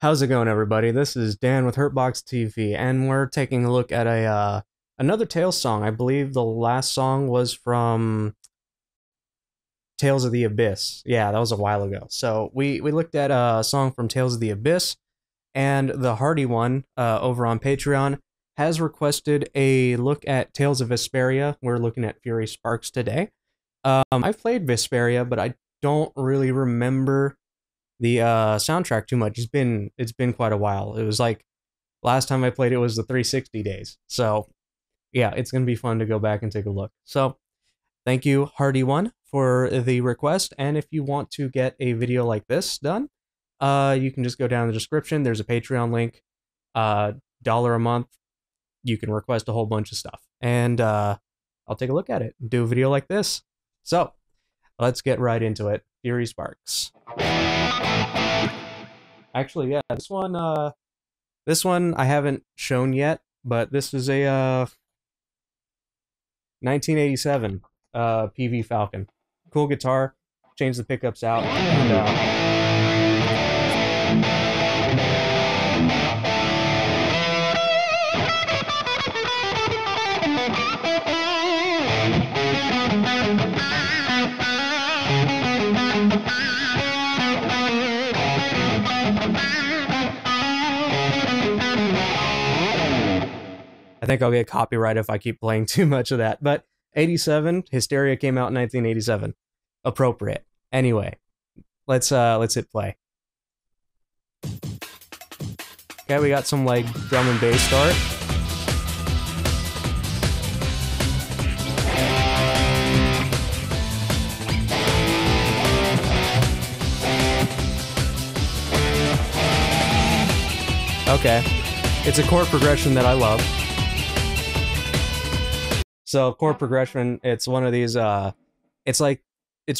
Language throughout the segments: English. How's it going, everybody? This is Dan with HurtboxTV, and we're taking a look at a another Tales song. I believe the last song was from Tales of the Abyss. Yeah, that was a while ago. So we looked at a song from Tales of the Abyss, and the Hardy1 over on Patreon has requested a look at Tales of Vesperia. We're looking at Fury Sparks today. I've played Vesperia, but I don't really remember the soundtrack too much. It's been quite a while. It was like last time I played it was the 360 days. So yeah, it's gonna be fun to go back and take a look. So thank you, Hardy1, for the request. And if you want to get a video like this done, you can just go down in the description. There's a Patreon link, $1 a month. You can request a whole bunch of stuff, and I'll take a look at it and do a video like this. So let's get right into it. Fury Sparks. Actually, yeah, this one I haven't shown yet, but this is a 1987 PV Falcon. Cool guitar. Change the pickups out. And, I think I'll get copyright if I keep playing too much of that, but 87, Hysteria came out in 1987. Appropriate. Anyway, let's hit play. Okay, we got some like drum and bass start. Okay, it's a chord progression that I love. So chord progression, it's one of these, it's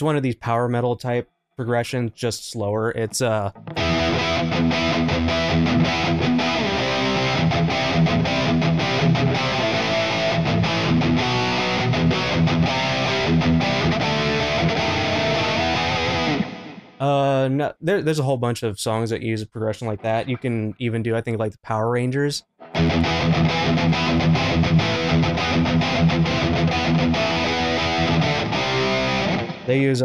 one of these power metal type progressions, just slower. It's, no, there's a whole bunch of songs that use a progression like that. You can even do, I think, like the Power Rangers. They use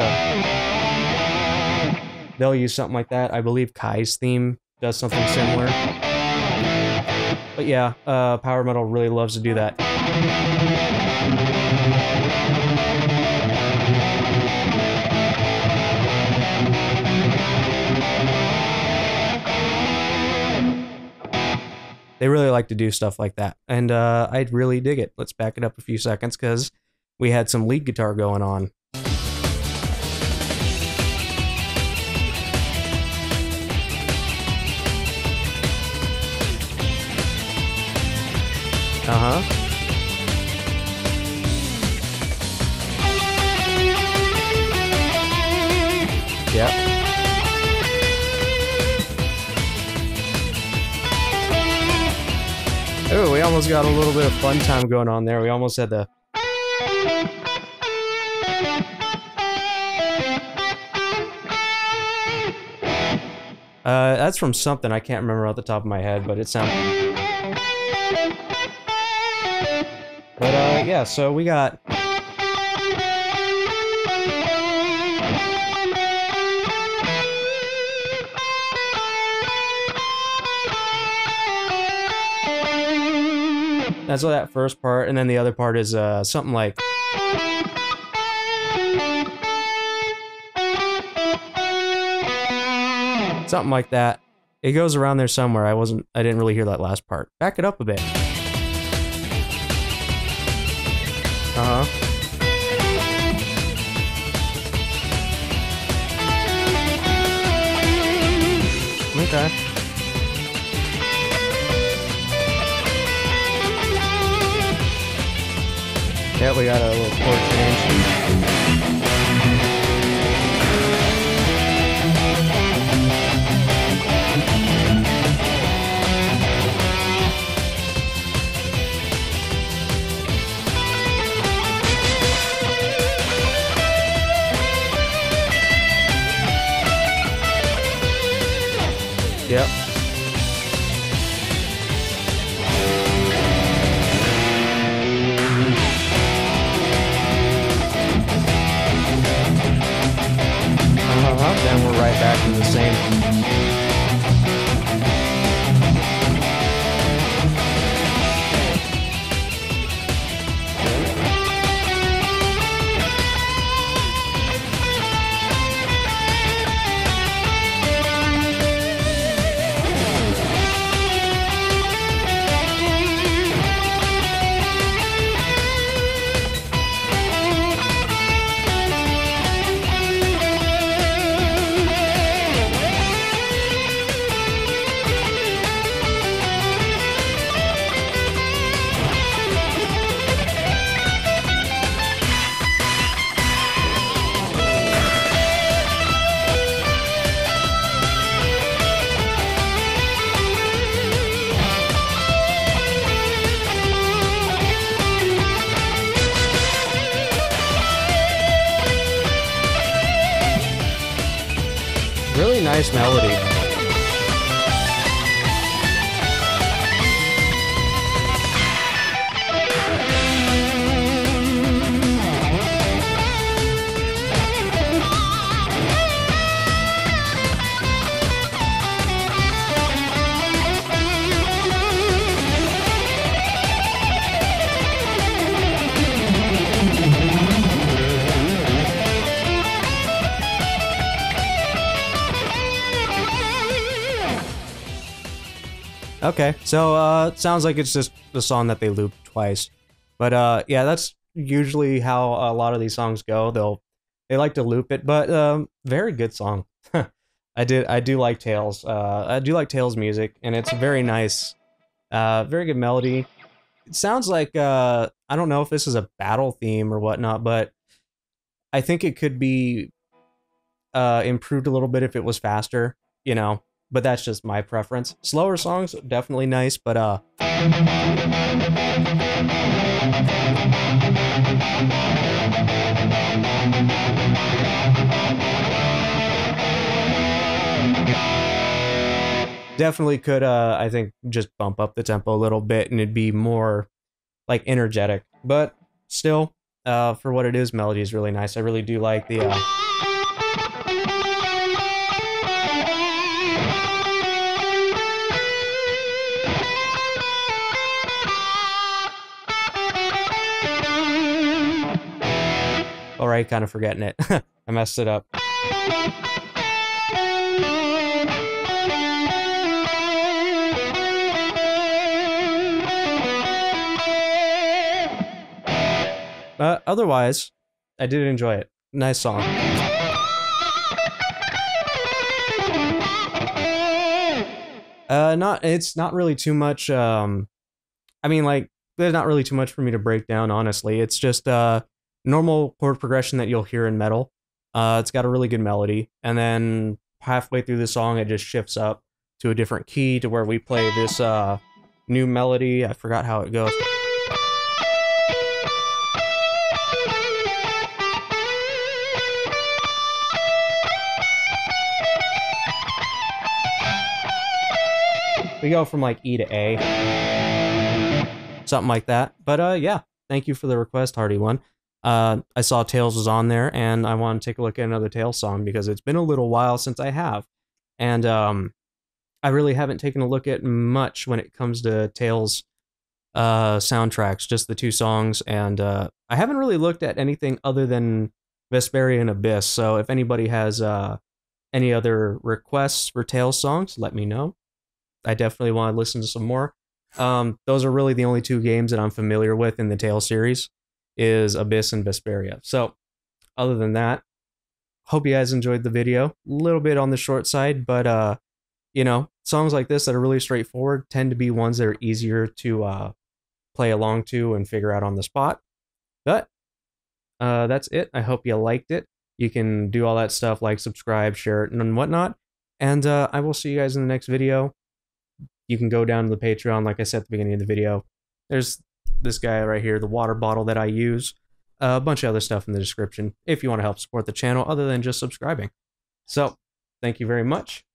they'll use something like that. I believe Kai's theme does something similar. But yeah, power metal really loves to do that. They really like to do stuff like that, and I really dig it. Let's back it up a few seconds because we had some lead guitar going on. Yep. Oh, we almost got a little bit of fun time going on there. We almost had the... that's from something I can't remember off the top of my head, but it sounded... But, yeah, so we got... That's all that first part, and then the other part is something like... something like that. It goes around there somewhere. I didn't really hear that last part. Back it up a bit. Okay. Yeah, we got a little chord change. Yep. nice melody. Okay, so, sounds like it's just the song that they loop twice. But, yeah, that's usually how a lot of these songs go. They like to loop it, but, very good song. I do like Tales. I do like Tales music, and it's very nice. Very good melody. It sounds like, I don't know if this is a battle theme or whatnot, but I think it could be, improved a little bit if it was faster, you know? But that's just my preference. Slower songs, definitely nice, but definitely could, I think, just bump up the tempo a little bit and it'd be more, like, energetic. But still, for what it is, melody is really nice. I really do like the, alright, kind of forgetting it. I messed it up. But otherwise, I did enjoy it. Nice song. It's not really too much, I mean, like, there's not really too much for me to break down, honestly. It's just, normal chord progression that you'll hear in metal. It's got a really good melody, and then halfway through the song it just shifts up to a different key to where we play this new melody. I forgot how it goes. We go from like E to A, something like that. But yeah, thank you for the request, Hardy1. I saw Tales was on there, and I want to take a look at another Tales song because it's been a little while since I have. And I really haven't taken a look at much when it comes to Tales soundtracks, just the two songs. And I haven't really looked at anything other than Vesperia and Abyss. So if anybody has any other requests for Tales songs, let me know. I definitely want to listen to some more. Those are really the only two games that I'm familiar with in the Tales series. Is Abyss and Vesperia. So, other than that, hope you guys enjoyed the video. A little bit on the short side, but, you know, songs like this that are really straightforward tend to be ones that are easier to play along to and figure out on the spot. But, that's it. I hope you liked it. You can do all that stuff, like, subscribe, share it, and whatnot. And I will see you guys in the next video. You can go down to the Patreon, like I said at the beginning of the video. There's this guy right here, the water bottle that I use, a bunch of other stuff in the description if you want to help support the channel other than just subscribing. So, thank you very much.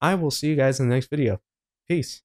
I will see you guys in the next video. Peace.